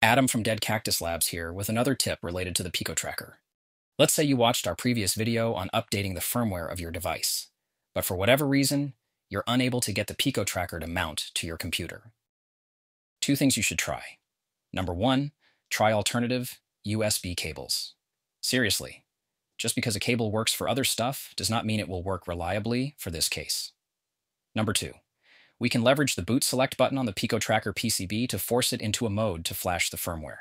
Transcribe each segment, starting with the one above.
Adam from Dead Cactus Labs here with another tip related to the PicoTracker. Let's say you watched our previous video on updating the firmware of your device, but for whatever reason, you're unable to get the PicoTracker to mount to your computer. Two things you should try. Number one, try alternative USB cables. Seriously, just because a cable works for other stuff does not mean it will work reliably for this case. Number two, we can leverage the Boot Select button on the PicoTracker PCB to force it into a mode to flash the firmware.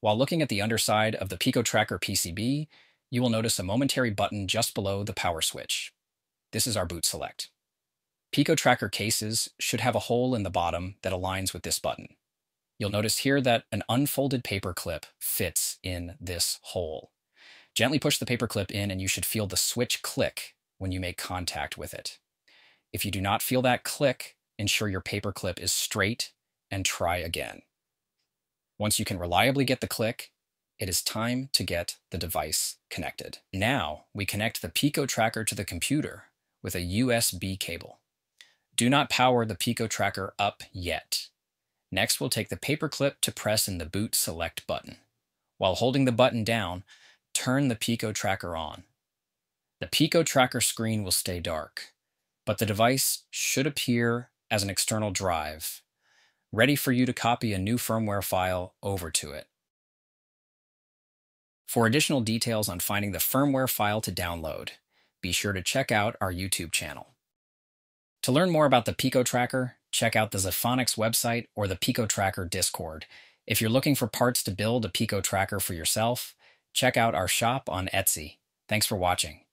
While looking at the underside of the PicoTracker PCB, you will notice a momentary button just below the power switch. This is our Boot Select. PicoTracker cases should have a hole in the bottom that aligns with this button. You'll notice here that an unfolded paper clip fits in this hole. Gently push the paper clip in and you should feel the switch click when you make contact with it. If you do not feel that click, ensure your paper clip is straight and try again. Once you can reliably get the click, it is time to get the device connected. Now we connect the PicoTracker to the computer with a USB cable. Do not power the PicoTracker up yet. Next, we'll take the paperclip to press in the Boot Select button. While holding the button down, turn the PicoTracker on. The PicoTracker screen will stay dark, but the device should appear as an external drive, ready for you to copy a new firmware file over to it. For additional details on finding the firmware file to download, be sure to check out our YouTube channel. To learn more about the PicoTracker, check out the Xiphonics website or the PicoTracker Discord. If you're looking for parts to build a PicoTracker for yourself, check out our shop on Etsy. Thanks for watching.